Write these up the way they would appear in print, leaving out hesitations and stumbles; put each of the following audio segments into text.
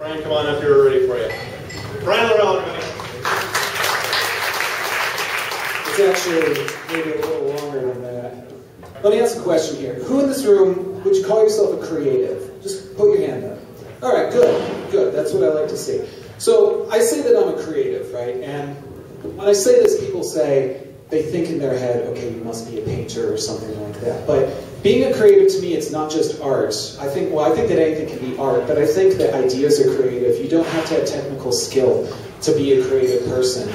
Brian, come on up here. We're ready for you. Brian Lorelle, everybody. It's actually maybe a little longer than that. Let me ask a question here. Who in this room would you call yourself a creative? Just put your hand up. All right, good, good. That's what I like to see. So I say that I'm a creative, right? And when I say this, people say, they think in their head, okay, you must be a painter or something like that. But being a creative to me, it's not just art. I think that anything can be art, but I think that ideas are creative. You don't have to have technical skill to be a creative person.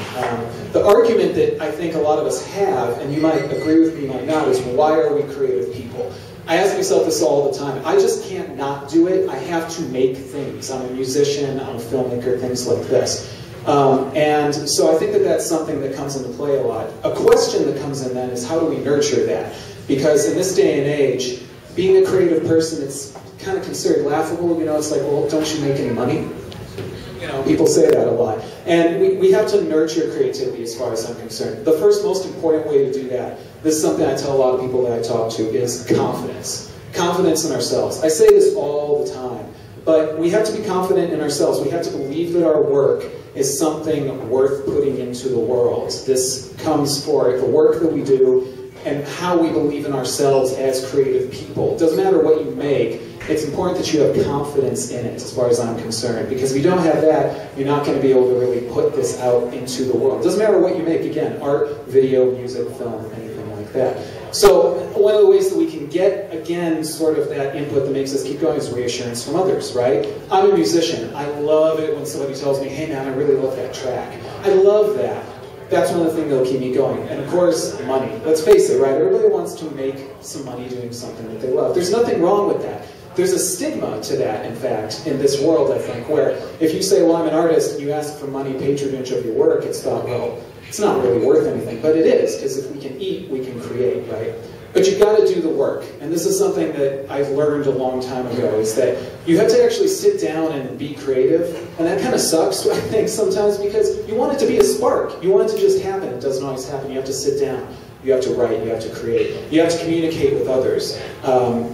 The argument that I think a lot of us have, and you might agree with me, you might not, is why are we creative people? I ask myself this all the time. I just can't not do it. I have to make things. I'm a musician, I'm a filmmaker, things like this. And so I think that that's something that comes into play a lot. A question that comes in then is how do we nurture that? Because in this day and age, being a creative person, it's kind of considered laughable. You know, it's like, well, don't you make any money? You know, people say that a lot. And we have to nurture creativity as far as I'm concerned. The first most important way to do that, this is something I tell a lot of people that I talk to, is confidence. Confidence in ourselves. I say this all the time. But we have to be confident in ourselves. We have to believe that our work is something worth putting into the world. This comes for the work that we do and how we believe in ourselves as creative people. It doesn't matter what you make. It's important that you have confidence in it, as far as I'm concerned, because if you don't have that, you're not going to be able to really put this out into the world. It doesn't matter what you make, again, art, video, music, film, anything like that. So one of the ways that we can get, again, sort of that input that makes us keep going is reassurance from others, right? I'm a musician. I love it when somebody tells me, hey, man, I really love that track. I love that. That's one of the things that'll keep me going. And of course, money. Let's face it, right? Everybody wants to make some money doing something that they love. There's nothing wrong with that. There's a stigma to that, in fact, in this world, I think, where if you say, well, I'm an artist, and you ask for money, patronage of your work, it's thought, well, it's not really worth anything. But it is, because if we can eat, we can create, right? But you've got to do the work. And this is something that I've learned a long time ago, is that you have to actually sit down and be creative. And that kind of sucks, I think, sometimes, because you want it to be a spark. You want it to just happen. It doesn't always happen. You have to sit down. You have to write, you have to create, you have to communicate with others.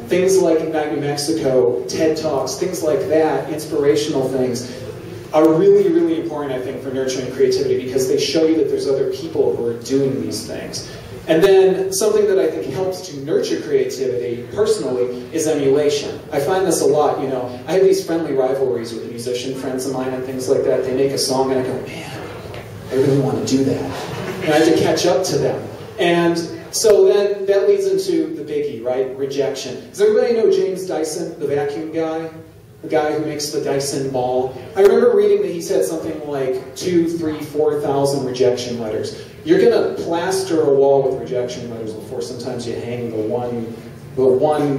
Things like Ignite NM, TED Talks, things like that, inspirational things, are really, really important, I think, for nurturing creativity because they show you that there's other people who are doing these things. And then something that I think helps to nurture creativity, personally, is emulation. I find this a lot, you know, I have these friendly rivalries with musician friends of mine and things like that. They make a song and I go, man, I really want to do that. And I have to catch up to them. And so then that leads into the biggie, right? Rejection. Does everybody know James Dyson, the vacuum guy? The guy who makes the Dyson ball? I remember reading that he's had something like 2, 3, 4,000 rejection letters. You're going to plaster a wall with rejection letters before sometimes you hang the one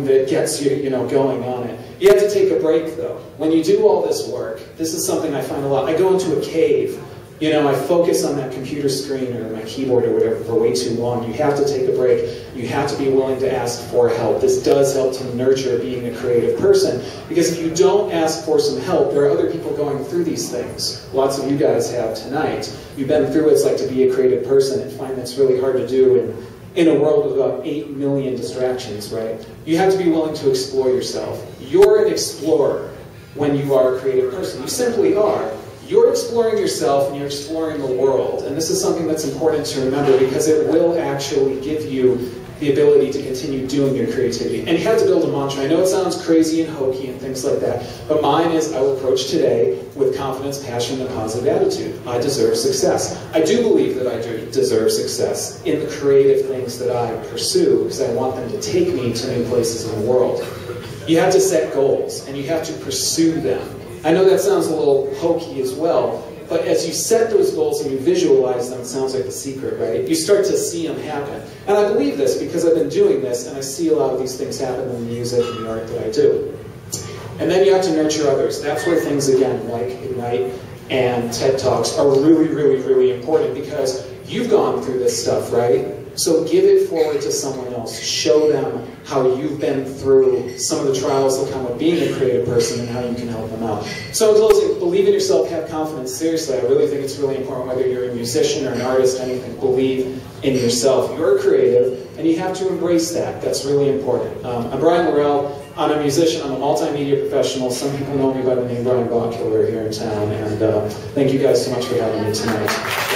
that gets you, going on it. You have to take a break, though. When you do all this work, this is something I find a lot. I go into a cave. You know, I focus on that computer screen or my keyboard or whatever for way too long. You have to take a break. You have to be willing to ask for help. This does help to nurture being a creative person. Because if you don't ask for some help, there are other people going through these things. Lots of you guys have tonight. You've been through what it's like to be a creative person and find that's really hard to do in a world of about 8 million distractions, right? You have to be willing to explore yourself. You're an explorer when you are a creative person. You simply are. You're exploring yourself and you're exploring the world. And this is something that's important to remember because it will actually give you the ability to continue doing your creativity. And you have to build a mantra. I know it sounds crazy and hokey and things like that, but mine is I will approach today with confidence, passion, and positive attitude. I deserve success. I do believe that I do deserve success in the creative things that I pursue because I want them to take me to new places in the world. You have to set goals and you have to pursue them. I know that sounds a little hokey as well, but as you set those goals and you visualize them, it sounds like The Secret, right? You start to see them happen. And I believe this because I've been doing this and I see a lot of these things happen in the music and the art that I do. And then you have to nurture others. That's where things, again, like Ignite and TED Talks are really, really, really important because you've gone through this stuff, right? So give it forward to someone else. Show them how you've been through some of the trials that come with being a creative person and how you can help them out. So in closing, believe in yourself, have confidence. Seriously, I really think it's really important whether you're a musician or an artist, anything, believe in yourself. You're creative and you have to embrace that. That's really important. I'm Brian Lorelle. I'm a musician, I'm a multimedia professional. Some people know me by the name Brian Botkiller here in town, and thank you guys so much for having me tonight.